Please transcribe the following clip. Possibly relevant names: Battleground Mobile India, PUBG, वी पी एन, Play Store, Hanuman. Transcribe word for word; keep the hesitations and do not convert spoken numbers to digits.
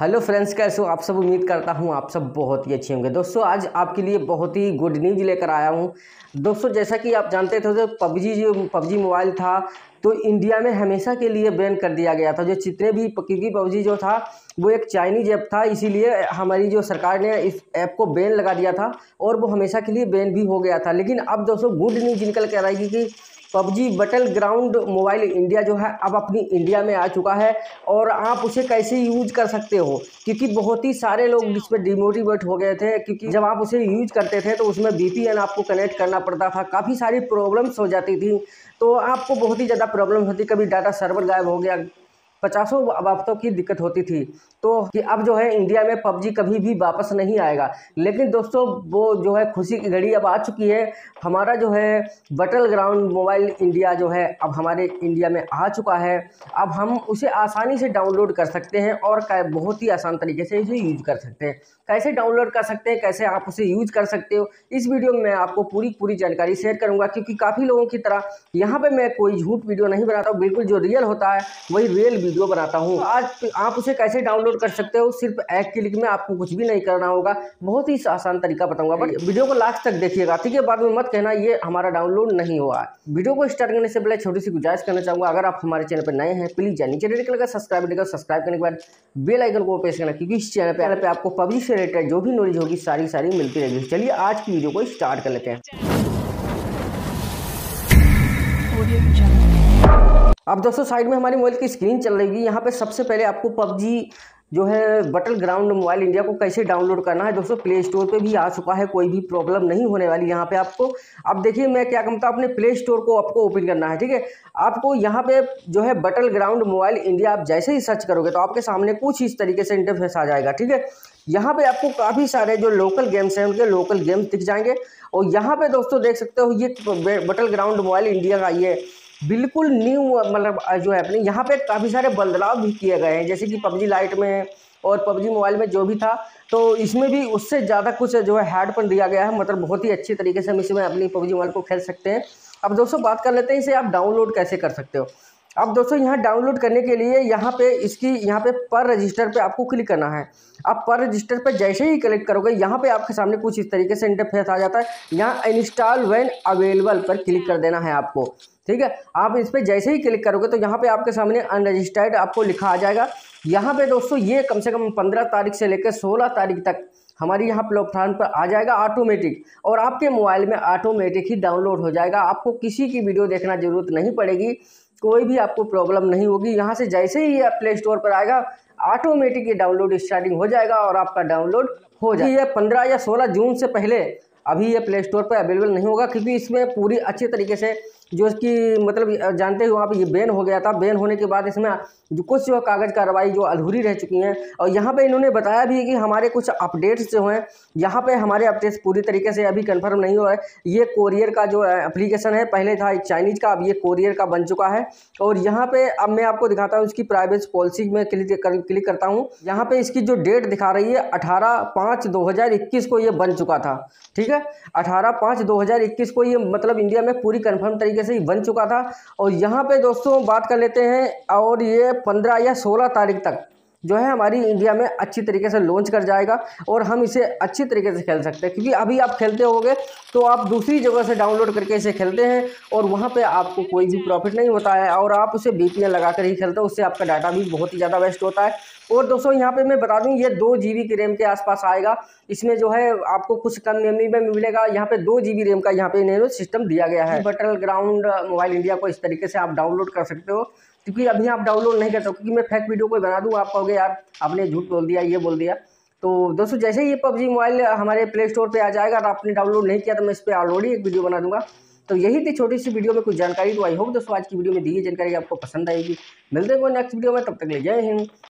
Hello friends, कैसे हो आप सब। उम्मीद करता हूं आप सब बहुत ही अच्छे होंगे। दोस्तों आज आपके लिए बहुत ही गुड न्यूज़ लेकर आया हूं। दोस्तों जैसा कि आप जानते थे तो पबजी जो पबजी मोबाइल था तो इंडिया में हमेशा के लिए बैन कर दिया गया था। जो जितने भी क्योंकि पबजी जो था वो एक चाइनीज ऐप था, इसीलिए हमारी जो सरकार ने इस ऐप को बैन लगा दिया था और वो हमेशा के लिए बैन भी हो गया था। लेकिन अब दोस्तों गुड न्यूज़ निकल कर आएगी कि पबजी बटल ग्राउंड मोबाइल इंडिया जो है अब अपनी इंडिया में आ चुका है और आप उसे कैसे यूज कर सकते हो, क्योंकि बहुत ही सारे लोग इस पर डिमोटिवेट हो गए थे। क्योंकि जब आप उसे यूज करते थे तो उसमें वी पी एन आपको कनेक्ट करना पड़ता था, काफ़ी सारी प्रॉब्लम्स हो जाती थी, तो आपको बहुत ही ज़्यादा प्रॉब्लम होती, कभी डाटा सर्वर गायब हो गया, पचासों बातों की दिक्कत होती थी। तो कि अब जो है इंडिया में पबजी कभी भी वापस नहीं आएगा। लेकिन दोस्तों वो जो है खुशी की घड़ी अब आ चुकी है। हमारा जो है बटल ग्राउंड मोबाइल इंडिया जो है अब हमारे इंडिया में आ चुका है। अब हम उसे आसानी से डाउनलोड कर सकते हैं और बहुत ही आसान तरीके से इसे यूज कर सकते हैं। कैसे डाउनलोड कर सकते हैं, कैसे आप उसे यूज कर सकते हो, इस वीडियो में मैं आपको पूरी पूरी जानकारी शेयर करूँगा। क्योंकि काफ़ी लोगों की तरह यहाँ पर मैं कोई झूठ वीडियो नहीं बनाता हूँ, बिल्कुल जो रियल होता है वही रियल वीडियो बनाता हूँ। आज आप उसे कैसे डाउनलोड कर सकते हो, सिर्फ एक क्लिक में, आपको कुछ भी नहीं करना होगा, बहुत ही आसान तरीका बताऊंगा। बट वीडियो को लास्ट तक देखिएगा, ठीक है। बाद में मत कहना ये हमारा डाउनलोड नहीं हुआ। वीडियो को स्टार्ट करने से पहले छोटी सी गुजारिश करना चाहूंगा, अगर आप हमारे चैनल पर नए हैं प्लीज नीचे रेड कलर का सब्सक्राइब करेगा, सब्सक्राइब करने के बाद बेल आइकन को प्रेस करना, क्योंकि इस चैनल पर पे आपको पब्जी से रिलेटेड जो भी नॉलेज होगी सारी सारी मिलती रहेगी। चलिए आज की वीडियो को स्टार्ट कर लेते हैं। अब दोस्तों साइड में हमारी मोबाइल की स्क्रीन चल रही है, यहाँ पे सबसे पहले आपको पबजी जो है बटल ग्राउंड मोबाइल इंडिया को कैसे डाउनलोड करना है। दोस्तों प्ले स्टोर पे भी आ चुका है, कोई भी प्रॉब्लम नहीं होने वाली यहाँ पे आपको। अब देखिए मैं क्या कहता हूँ, अपने प्ले स्टोर को आपको ओपन करना है, ठीक है। आपको यहाँ पे जो है बटल ग्राउंड मोबाइल इंडिया आप जैसे ही सर्च करोगे तो आपके सामने कुछ इस तरीके से इंटरफेस आ जाएगा, ठीक है। यहाँ पे आपको काफ़ी सारे जो लोकल गेम्स हैं उनके लोकल गेम्स दिख जाएंगे। और यहाँ पे दोस्तों देख सकते हो ये बटल ग्राउंड मोबाइल इंडिया का ये बिल्कुल न्यू मतलब जो है अपने यहाँ पे काफ़ी सारे बदलाव भी किए गए हैं, जैसे कि पबजी लाइट में और पबजी मोबाइल में जो भी था तो इसमें भी उससे ज़्यादा कुछ जो है हार्डपन दिया गया है। मतलब बहुत ही अच्छी तरीके से हम इसमें अपनी पबजी मोबाइल को खेल सकते हैं। अब दोस्तों बात कर लेते हैं इसे आप डाउनलोड कैसे कर सकते हो। अब दोस्तों यहाँ डाउनलोड करने के लिए यहाँ पे इसकी यहाँ पे पर रजिस्टर पे आपको क्लिक करना है। आप पर रजिस्टर पे जैसे ही क्लिक करोगे यहाँ पे आपके सामने कुछ इस तरीके से इंटरफेस आ जाता है। यहाँ इंस्टॉल व्हेन अवेलेबल पर क्लिक कर देना है आपको, ठीक है। आप इस पर जैसे ही क्लिक करोगे तो यहाँ पे आपके सामने अनरजिस्टर्ड आपको लिखा आ जाएगा। यहाँ पे दोस्तों ये कम से कम पंद्रह तारीख से लेकर सोलह तारीख तक हमारी यहाँ प्लेटफॉर्म पर आ जाएगा ऑटोमेटिक, और आपके मोबाइल में ऑटोमेटिक ही डाउनलोड हो जाएगा। आपको किसी की वीडियो देखना जरूरत नहीं पड़ेगी, कोई भी आपको प्रॉब्लम नहीं होगी। यहाँ से जैसे ही आप प्ले स्टोर पर आएगा ऑटोमेटिक ये डाउनलोड स्टार्टिंग हो जाएगा और आपका डाउनलोड हो जाएगा। ये पंद्रह या सोलह जून से पहले अभी ये प्ले स्टोर पर अवेलेबल नहीं होगा, क्योंकि इसमें पूरी अच्छे तरीके से जो कि मतलब जानते हो आप ये बैन हो गया था। बैन होने के बाद इसमें जो कुछ जो कागज़ कार्रवाई जो अधूरी रह चुकी हैं, और यहाँ पे इन्होंने बताया भी कि हमारे कुछ अपडेट्स जो हैं यहाँ पे हमारे अपडेट्स पूरी तरीके से अभी कंफर्म नहीं हुआ है। ये कोरियर का जो एप्लीकेशन है पहले था चाइनीज़ का, अब ये कोरियर का बन चुका है। और यहाँ पर अब मैं आपको दिखाता हूँ इसकी प्राइवेसी पॉलिसी में क्लिक कर, क्लिक करता हूँ। यहाँ पर इसकी जो डेट दिखा रही है अठारह पाँच दो हज़ार इक्कीस को ये बन चुका था, ठीक है। अठारह पाँच दो हज़ार इक्कीस को ये मतलब इंडिया में पूरी कन्फर्म तरीके से ही बन चुका था। और यहाँ पे दोस्तों बात कर लेते हैं, और ये पंद्रह या सोलह तारीख तक जो है हमारी इंडिया में अच्छी तरीके से लॉन्च कर जाएगा और हम इसे अच्छी तरीके से खेल सकते हैं। क्योंकि अभी आप खेलते होगे तो आप दूसरी जगह से डाउनलोड करके इसे खेलते हैं और वहाँ पे आपको कोई भी प्रॉफिट नहीं होता है, और आप उसे वी पी एन लगा कर ही खेलते हो, उससे आपका डाटा भी बहुत ही ज़्यादा वेस्ट होता है। और दोस्तों यहाँ पे मैं बता दूँ ये दो जी बी की रैम के आसपास आएगा। इसमें जो है आपको कुछ कम मेमोरी में मिलेगा। यहाँ पे दो जी बी रैम का यहाँ पे इन्होंने सिस्टम दिया गया है। बटल ग्राउंड मोबाइल इंडिया को इस तरीके से आप डाउनलोड कर सकते हो, क्योंकि अभी आप डाउनलोड नहीं करते हो, क्योंकि मैं फेक वीडियो कोई बना दूँ आप कहोगे यार आपने झूठ बोल दिया, ये बोल दिया। तो दोस्तों जैसे ही ये पबजी मोबाइल हमारे प्ले स्टोर पर आ जाएगा और आपने डाउनलोड नहीं किया तो मैं इस पर ऑलरेडी एक वीडियो बना दूँगा। तो यही थी छोटी सी वीडियो में कुछ जानकारी। तो आई होप दोस्तों आज की वीडियो में दी गई जानकारी आपको पसंद आएगी। मिलते हैं कोई नेक्स्ट वीडियो में, तब तक ले जय हिंद।